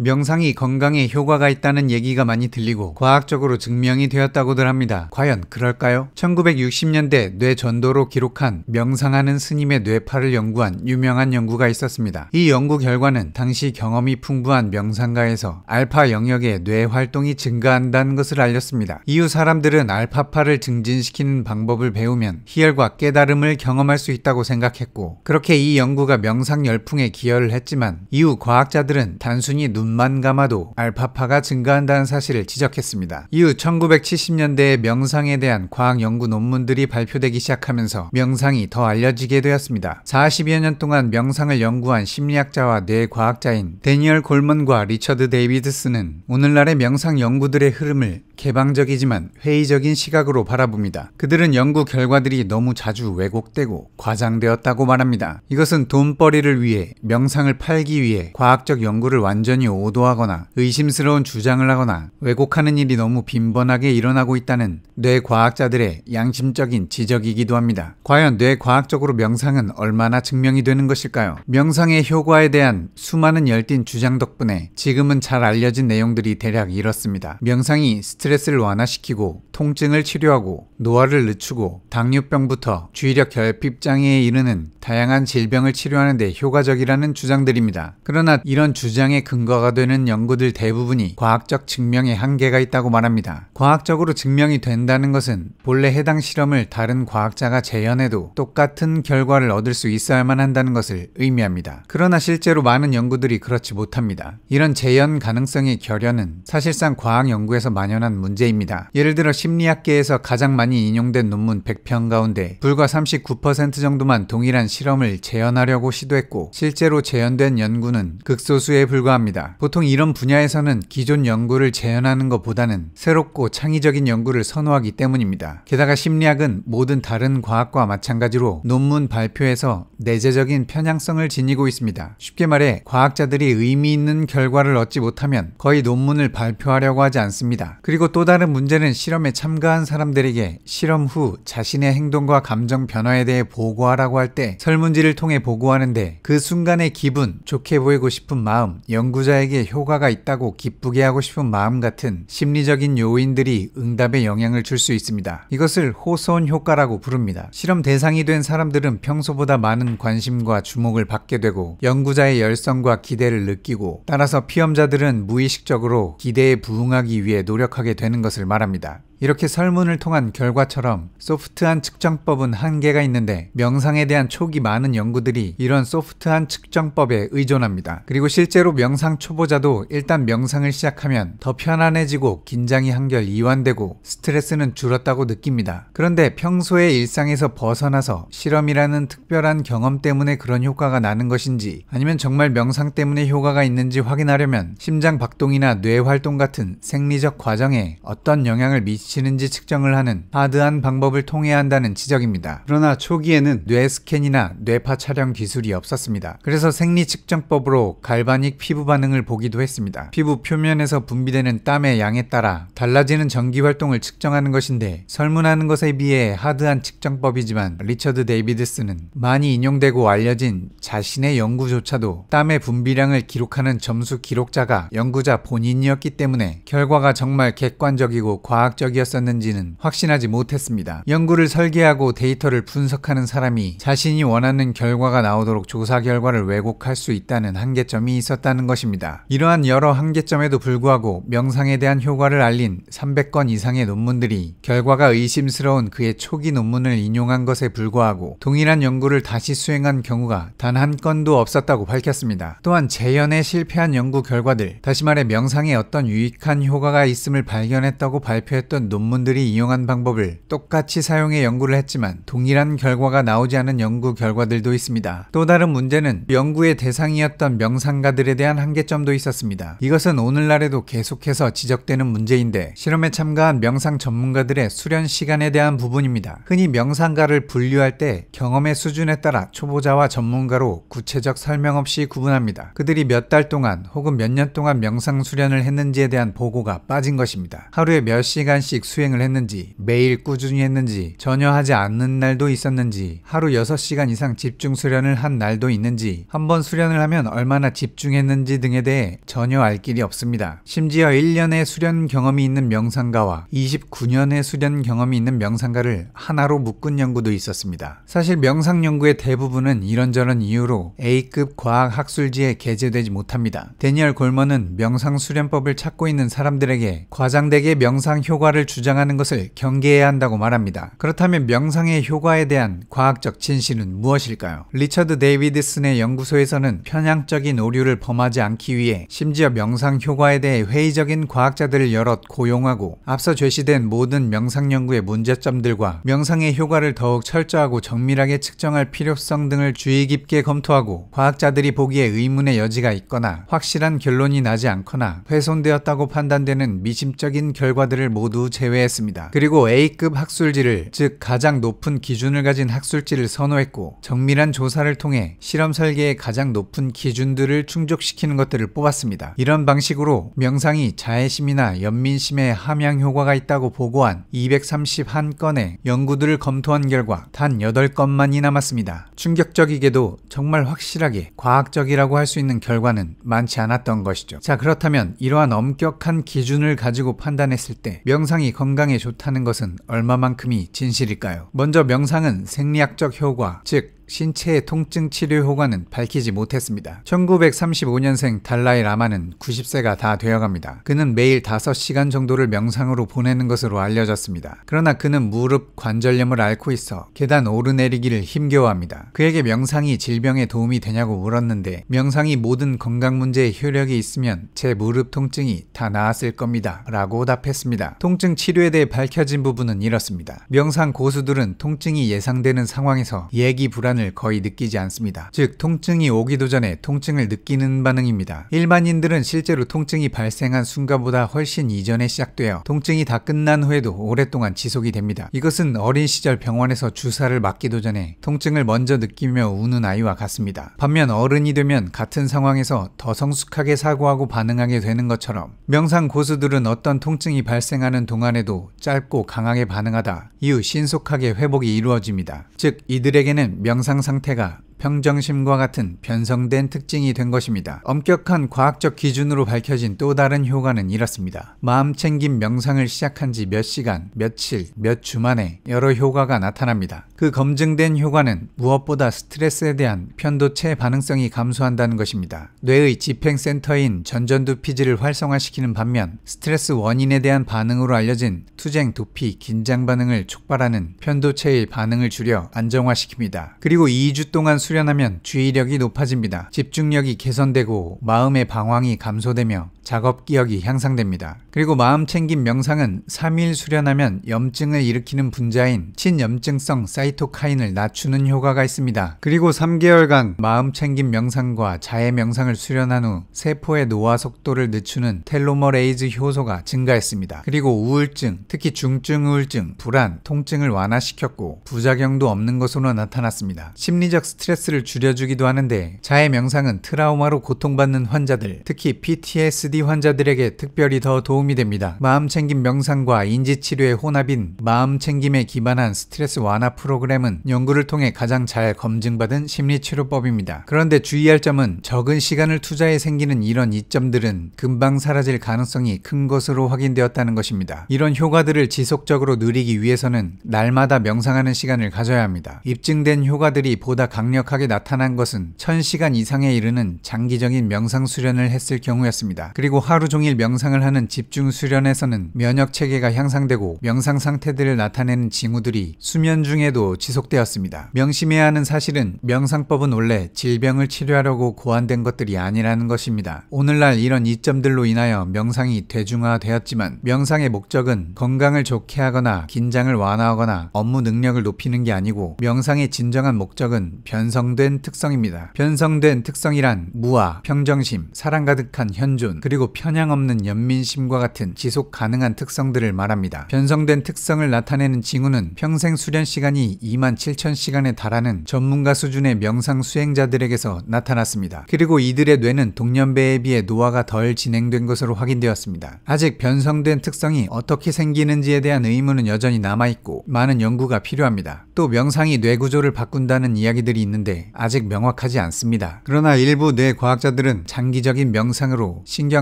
명상이 건강에 효과가 있다는 얘기가 많이 들리고 과학적으로 증명이 되었다고들 합니다. 과연 그럴까요? 1960년대 뇌전도로 기록한 명상하는 스님의 뇌파를 연구한 유명한 연구가 있었습니다. 이 연구 결과는 당시 경험이 풍부한 명상가에서 알파 영역의 뇌 활동이 증가한다는 것을 알렸습니다. 이후 사람들은 알파파를 증진시키는 방법을 배우면 희열과 깨달음을 경험할 수 있다고 생각했고, 그렇게 이 연구가 명상 열풍에 기여를 했지만 이후 과학자들은 단순히 눈만 감아도 알파파가 증가한다는 사실을 지적했습니다. 이후 1970년대에 명상에 대한 과학 연구 논문들이 발표되기 시작하면서 명상이 더 알려지게 되었습니다. 40여 년 동안 명상을 연구한 심리학자와 뇌과학자인 데니얼 골먼과 리처드 데이비드스는 오늘날의 명상 연구들의 흐름을 개방적이지만 회의적인 시각으로 바라봅니다. 그들은 연구 결과들이 너무 자주 왜곡되고 과장되었다고 말합니다. 이것은 돈벌이를 위해 명상을 팔기 위해 과학적 연구를 완전히 오도하거나 의심스러운 주장을 하거나 왜곡하는 일이 너무 빈번하게 일어나고 있다는 뇌과학자들의 양심적인 지적이기도 합니다. 과연 뇌과학적으로 명상은 얼마나 증명이 되는 것일까요? 명상의 효과에 대한 수많은 열띤 주장 덕분에 지금은 잘 알려진 내용들이 대략 이렇습니다. 명상이 스트레스를 완화시키고 통증을 치료하고 노화를 늦추고 당뇨병부터 주의력 결핍장애에 이르는 다양한 질병을 치료하는 데 효과적이라는 주장들입니다. 그러나 이런 주장의 근거가 되는 연구들 대부분이 과학적 증명의 한계가 있다고 말합니다. 과학적으로 증명이 된다는 것은 본래 해당 실험을 다른 과학자가 재현해도 똑같은 결과를 얻을 수 있어야만 한다는 것을 의미합니다. 그러나 실제로 많은 연구들이 그렇지 못합니다. 이런 재현 가능성의 결여는 사실상 과학 연구에서 만연한 문제입니다. 예를 들어 심리학계에서 가장 많이 인용된 논문 100편 가운데 불과 39% 정도만 동일한 실험을 재현하려고 시도했고, 실제로 재현된 연구는 극소수에 불과합니다. 보통 이런 분야에서는 기존 연구를 재현하는 것보다는 새롭고 창의적인 연구를 선호하기 때문입니다. 게다가 심리학은 모든 다른 과학과 마찬가지로 논문 발표에서 내재적인 편향성을 지니고 있습니다. 쉽게 말해 과학자들이 의미 있는 결과를 얻지 못하면 거의 논문을 발표하려고 하지 않습니다. 그리고 또 다른 문제는 실험에 참가한 사람들에게 실험 후 자신의 행동과 감정 변화에 대해 보고하라고 할 때 설문지를 통해 보고하는데, 그 순간의 기분, 좋게 보이고 싶은 마음, 연구자에게 효과가 있다고 기쁘게 하고 싶은 마음 같은 심리적인 요인들이 응답에 영향을 줄 수 있습니다. 이것을 호소원 효과라고 부릅니다. 실험 대상이 된 사람들은 평소보다 많은 관심과 주목을 받게 되고 연구자의 열성과 기대를 느끼고, 따라서 피험자들은 무의식적으로 기대에 부응하기 위해 노력하게 되는 것을 말합니다. 이렇게 설문을 통한 결과처럼 소프트한 측정법은 한계가 있는데, 명상에 대한 초기 많은 연구들이 이런 소프트한 측정법에 의존합니다. 그리고 실제로 명상 초보자도 일단 명상을 시작하면 더 편안해지고 긴장이 한결 이완되고 스트레스는 줄었다고 느낍니다. 그런데 평소의 일상에서 벗어나서 실험이라는 특별한 경험 때문에 그런 효과가 나는 것인지, 아니면 정말 명상 때문에 효과가 있는지 확인하려면 심장 박동이나 뇌 활동 같은 생리적 과정에 어떤 영향을 미치는지 측정을 하는 하드한 방법을 통해야 한다는 지적입니다. 그러나 초기에는 뇌스캔이나 뇌파 촬영 기술이 없었습니다. 그래서 생리 측정법으로 갈바닉 피부 반응을 보기도 했습니다. 피부 표면에서 분비되는 땀의 양에 따라 달라지는 전기 활동을 측정하는 것인데, 설문하는 것에 비해 하드한 측정법이지만 리처드 데이비드스는 많이 인용되고 알려진 자신의 연구조차도 땀의 분비량을 기록하는 점수 기록자가 연구자 본인이었기 때문에 결과가 정말 객관적이고 과학적인 이었는지는 확신하지 못했습니다. 연구를 설계하고 데이터를 분석하는 사람이 자신이 원하는 결과가 나오도록 조사 결과를 왜곡할 수 있다는 한계점이 있었다는 것입니다. 이러한 여러 한계점에도 불구하고 명상에 대한 효과를 알린 300건 이상의 논문들이 결과가 의심스러운 그의 초기 논문을 인용한 것에 불과하고 동일한 연구를 다시 수행한 경우가 단 한 건도 없었다고 밝혔습니다. 또한 재현에 실패한 연구 결과들, 다시 말해 명상에 어떤 유익한 효과가 있음을 발견했다고 발표했던 논문들이 이용한 방법을 똑같이 사용해 연구를 했지만 동일한 결과가 나오지 않은 연구 결과들도 있습니다. 또 다른 문제는 연구의 대상이었던 명상가들에 대한 한계점도 있었습니다. 이것은 오늘날에도 계속해서 지적되는 문제인데, 실험에 참가한 명상 전문가들의 수련 시간에 대한 부분입니다. 흔히 명상가를 분류할 때 경험의 수준에 따라 초보자와 전문가로 구체적 설명 없이 구분합니다. 그들이 몇 달 동안 혹은 몇 년 동안 명상 수련을 했는지에 대한 보고가 빠진 것입니다. 하루에 몇 시간씩 시간씩 수행을 했는지, 매일 꾸준히 했는지, 전혀 하지 않는 날도 있었는지, 하루 6시간 이상 집중 수련을 한 날도 있는지, 한번 수련을 하면 얼마나 집중했는지 등에 대해 전혀 알 길이 없습니다. 심지어 1년의 수련 경험이 있는 명상가와 29년의 수련 경험이 있는 명상가를 하나로 묶은 연구도 있었습니다. 사실 명상 연구의 대부분은 이런저런 이유로 A급 과학 학술지에 게재되지 못합니다. 데니얼 골먼은 명상 수련법을 찾고 있는 사람들에게 과장되게 명상 효과를 주장하는 것을 경계해야 한다고 말합니다. 그렇다면 명상의 효과에 대한 과학적 진실은 무엇일까요? 리처드 데이비드슨의 연구소에서는 편향적인 오류를 범하지 않기 위해 심지어 명상 효과에 대해 회의적인 과학자들을 여럿 고용하고, 앞서 제시된 모든 명상 연구의 문제점들과 명상의 효과를 더욱 철저하고 정밀하게 측정할 필요성 등을 주의 깊게 검토하고, 과학자들이 보기에 의문의 여지가 있거나 확실한 결론이 나지 않거나 훼손되었다고 판단되는 미심적인 결과들을 모두 제외했습니다. 그리고 A급 학술지를, 즉 가장 높은 기준을 가진 학술지를 선호했고, 정밀한 조사를 통해 실험 설계의 가장 높은 기준들을 충족시키는 것들을 뽑았습니다. 이런 방식으로 명상이 자애심이나 연민심에 함양 효과가 있다고 보고한 231건의 연구들을 검토한 결과 단 8건만이 남았습니다. 충격적이게도 정말 확실하게 과학적이라고 할 수 있는 결과는 많지 않았던 것이죠. 자, 그렇다면 이러한 엄격한 기준을 가지고 판단했을 때 명상이 건강에 좋다는 것은 얼마만큼이 진실일까요? 먼저 명상은 생리학적 효과, 즉 신체의 통증 치료 효과는 밝히지 못했습니다. 1935년생 달라이 라마는 90세가 다 되어갑니다. 그는 매일 5시간 정도를 명상으로 보내는 것으로 알려졌습니다. 그러나 그는 무릎 관절염을 앓고 있어 계단 오르내리기를 힘겨워합니다. 그에게 명상이 질병에 도움이 되냐고 물었는데, 명상이 모든 건강 문제에 효력이 있으면 제 무릎 통증이 다 나았을 겁니다 라고 답했습니다. 통증 치료에 대해 밝혀진 부분은 이렇습니다. 명상 고수들은 통증이 예상되는 상황에서 예기 불안 을 거의 느끼지 않습니다. 즉, 통증이 오기도 전에 통증을 느끼는 반응입니다. 일반인들은 실제로 통증이 발생한 순간보다 훨씬 이전에 시작되어 통증이 다 끝난 후에도 오랫동안 지속이 됩니다. 이것은 어린 시절 병원에서 주사를 맞기도 전에 통증을 먼저 느끼며 우는 아이와 같습니다. 반면 어른이 되면 같은 상황에서 더 성숙하게 사고하고 반응하게 되는 것처럼, 명상 고수들은 어떤 통증이 발생하는 동안에도 짧고 강하게 반응하다 이후 신속하게 회복이 이루어집니다. 즉, 이들에게는 명상 상태가 평정심과 같은 변성된 특징이 된 것입니다. 엄격한 과학적 기준으로 밝혀진 또 다른 효과는 이렇습니다. 마음챙김 명상을 시작한 지 몇 시간, 며칠, 몇 주 만에 여러 효과가 나타납니다. 그 검증된 효과는 무엇보다 스트레스에 대한 편도체 반응성이 감소한다는 것입니다. 뇌의 집행센터인 전전두피질을 활성화시키는 반면, 스트레스 원인에 대한 반응으로 알려진 투쟁, 도피, 긴장 반응을 촉발하는 편도체의 반응을 줄여 안정화시킵니다. 그리고 2주 동안 수련하면 주의력이 높아집니다. 집중력이 개선되고 마음의 방황이 감소되며 작업기억이 향상됩니다. 그리고 마음챙김 명상은 3일 수련하면 염증을 일으키는 분자인 친염증성 사이토카인을 낮추는 효과가 있습니다. 그리고 3개월간 마음챙김 명상과 자애 명상을 수련한 후 세포의 노화 속도를 늦추는 텔로머레이즈 효소가 증가했습니다. 그리고 우울증, 특히 중증 우울증, 불안, 통증을 완화시켰고 부작용도 없는 것으로 나타났습니다. 심리적 스트레스를 줄여주기도 하는데, 자애 명상은 트라우마로 고통받는 환자들, 특히 PTSD 환자들에게 특별히 더 도움이 됩니다. 마음챙김 명상과 인지치료의 혼합인 마음챙김에 기반한 스트레스 완화 프로그램은 연구를 통해 가장 잘 검증받은 심리치료법입니다. 그런데 주의할 점은, 적은 시간을 투자해 생기는 이런 이점들은 금방 사라질 가능성이 큰 것으로 확인되었다는 것입니다. 이런 효과들을 지속적으로 누리기 위해서는 날마다 명상하는 시간을 가져야 합니다. 입증된 효과들이 보다 강력하게 나타난 것은 1000시간 이상에 이르는 장기적인 명상 수련을 했을 경우였습니다. 그리고 하루 종일 명상을 하는 집중 수련에서는 면역체계가 향상되고 명상 상태들을 나타내는 징후들이 수면 중에도 지속되었습니다. 명심해야 하는 사실은 명상법은 원래 질병을 치료하려고 고안된 것들이 아니라는 것입니다. 오늘날 이런 이점들로 인하여 명상이 대중화되었지만, 명상의 목적은 건강을 좋게 하거나 긴장을 완화하거나 업무 능력을 높이는 게 아니고, 명상의 진정한 목적은 변성된 특성입니다. 변성된 특성이란 무아, 평정심, 사랑 가득한 현존, 그리고 편향없는 연민심과 같은 지속 가능한 특성들을 말합니다. 변성된 특성을 나타내는 징후는 평생 수련 시간이 27,000시간에 달하는 전문가 수준의 명상 수행자들에게서 나타났습니다. 그리고 이들의 뇌는 동년배에 비해 노화가 덜 진행된 것으로 확인되었습니다. 아직 변성된 특성이 어떻게 생기는지에 대한 의문은 여전히 남아있고 많은 연구가 필요합니다. 또 명상이 뇌 구조를 바꾼다는 이야기들이 있는데 아직 명확하지 않습니다. 그러나 일부 뇌 과학자들은 장기적인 명상으로 신경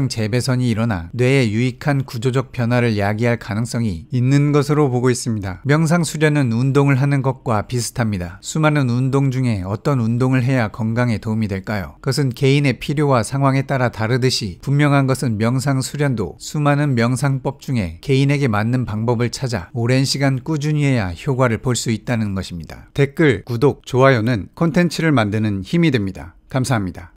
재배선이 일어나 뇌의 유익한 구조적 변화를 야기할 가능성이 있는 것으로 보고 있습니다. 명상 수련은 운동을 하는 것과 비슷합니다. 수많은 운동 중에 어떤 운동을 해야 건강에 도움이 될까요? 그것은 개인의 필요와 상황에 따라 다르듯이 분명한 것은 명상 수련도 수많은 명상법 중에 개인에게 맞는 방법을 찾아 오랜 시간 꾸준히 해야 효과를 볼 수 있다는 것입니다. 댓글, 구독, 좋아요는 콘텐츠를 만드는 힘이 됩니다. 감사합니다.